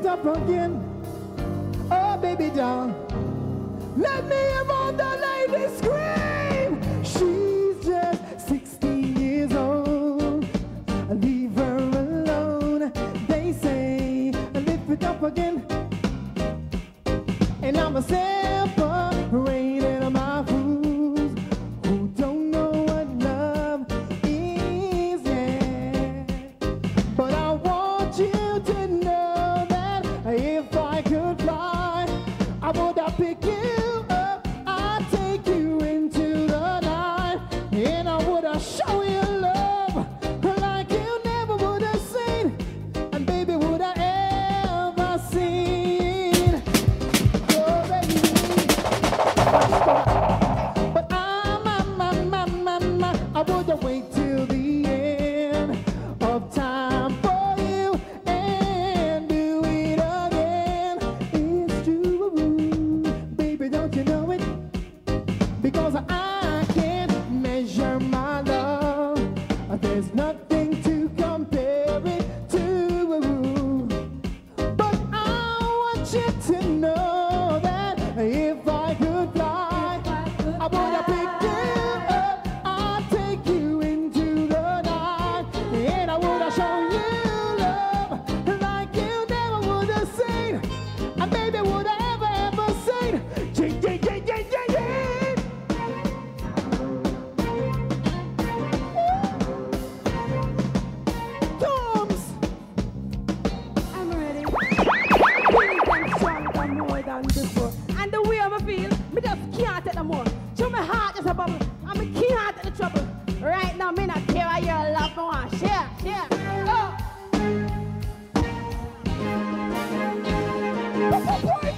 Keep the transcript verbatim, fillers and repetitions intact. it up again. Oh, baby doll, let me have all the lady scream. She's just sixteen years old. Leave her alone. They say, lift it up again. And I'm a separated of my fools who don't know what love is yet. But I want you to know that if I could fly, I would I pick you up, I'd take you into the night, and I would I show you love like you never would have seen, and baby would I ever see. There's nothing to compare it to, but I want you to know that if I could fly, I, could I would have picked you up, I'd take you into the night, and I would have shown you love like you never would have seen, and baby would I ever, ever seen. Yeah, yeah, yeah, yeah, yeah, yeah. And the way I feel, me just can't take no more. So my heart is a bubble, and me can't take the trouble. Right now, me not care what you love, me want share, share, go.